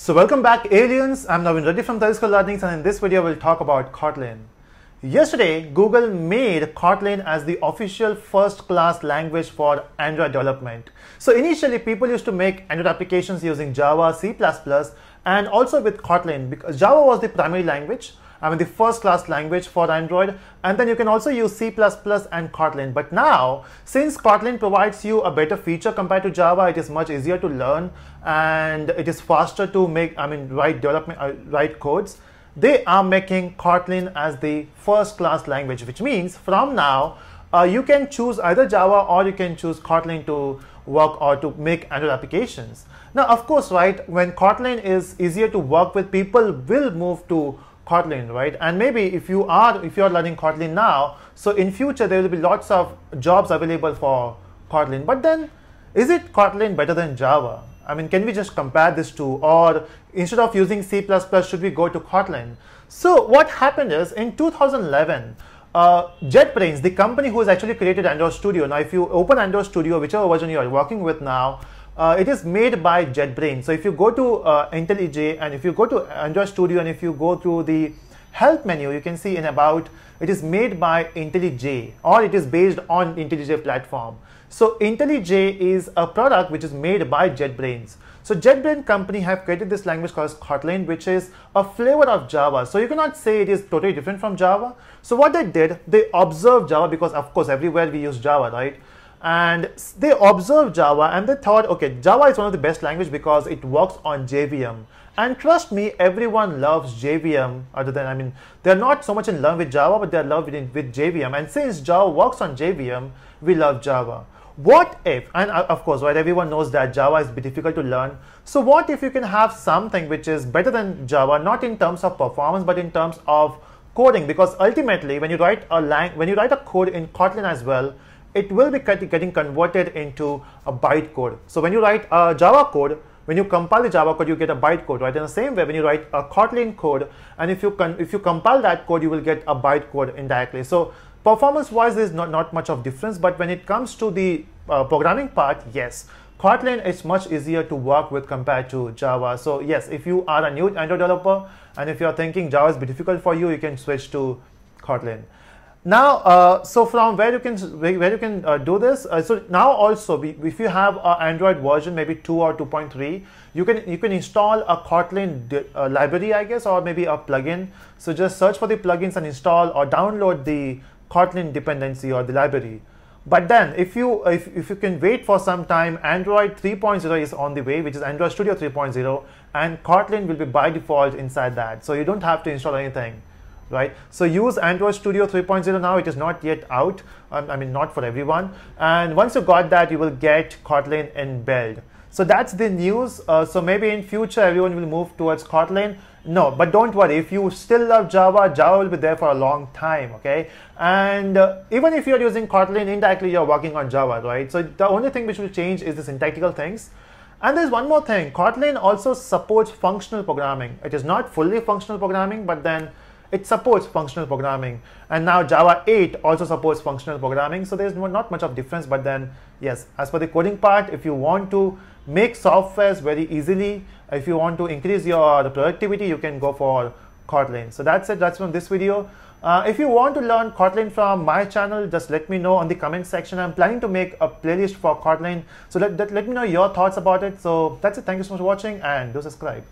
So welcome back, aliens. I'm Navin Reddy from Telusko Learnings, and in this video we'll talk about Kotlin. Yesterday, Google made Kotlin as the official first-class language for Android development. So initially, people used to make Android applications using Java, C++, and also with Kotlin, because Java was the primary language, the first-class language for Android, and then you can also use C++ and Kotlin. But now, since Kotlin provides you a better feature compared to Java, it is much easier to learn, and it is faster to make, write codes. They are making Kotlin as the first-class language, which means from now, you can choose either Java or you can choose Kotlin to work or to make Android applications. Now, of course, right, when Kotlin is easier to work with, people will move to Kotlin, right? And maybe if you are learning Kotlin now, so in future there will be lots of jobs available for Kotlin. But then, is it Kotlin better than Java? Can we just compare these two? Or instead of using C++, should we go to Kotlin? So what happened is, in 2011, JetBrains, the company who has actually created Android Studio. Now, if you open Android Studio, whichever version you are working with now, it is made by JetBrains. So if you go to IntelliJ, and if you go to Android Studio, and if you go through the help menu, you can see in about, it is made by IntelliJ, or it is based on IntelliJ platform. So IntelliJ is a product which is made by JetBrains. So JetBrains company have created this language called Kotlin, which is a flavor of Java. So you cannot say it is totally different from Java. So what they did, they observed Java, because of course everywhere we use Java, right? And they observed Java and they thought, okay, Java is one of the best language because it works on JVM. And trust me, everyone loves JVM, other than, they're not so much in love with Java, but they're in love with JVM. And since Java works on JVM, we love Java. What if, and of course, right, everyone knows that Java is difficult to learn. So what if you can have something which is better than Java, not in terms of performance, but in terms of coding? Because ultimately, when you write a code in Kotlin as well, it will be getting converted into a bytecode. So when you write a Java code, when you compile the Java code, you get a bytecode, right? In the same way, when you write a Kotlin code, and if you compile that code, you will get a bytecode indirectly. So performance-wise, there's not much of difference, but when it comes to the programming part, yes, Kotlin is much easier to work with compared to Java. So yes, if you are a new Android developer, and if you are thinking Java is difficult for you, you can switch to Kotlin. Now, so from where you can do this, so now also, if you have an Android version, maybe 2 or 2.3, you can install a Kotlin library, I guess, or maybe a plugin. So just search for the plugins and install or download the Kotlin dependency or the library. But then, if you can wait for some time, Android 3.0 is on the way, which is Android Studio 3.0, and Kotlin will be by default inside that. So you don't have to install anything, right? So use Android Studio 3.0 now. It is not yet out. Not for everyone. And once you got that, you will get Kotlin in build. So that's the news. So maybe in future, everyone will move towards Kotlin. No, but don't worry. If you still love Java, Java will be there for a long time, okay? And even if you're using Kotlin, indirectly you're working on Java, right? So the only thing which will change is the syntactical things. And there's one more thing. Kotlin also supports functional programming. It is not fully functional programming, but then it supports functional programming. And now Java 8 also supports functional programming. So there's not much of difference, but then, yes, as for the coding part, if you want to make softwares very easily, if you want to increase your productivity, you can go for Kotlin. So that's it, that's from this video. If you want to learn Kotlin from my channel, just let me know on the comment section. I'm planning to make a playlist for Kotlin. So let me know your thoughts about it. So that's it, thank you so much for watching, and do subscribe.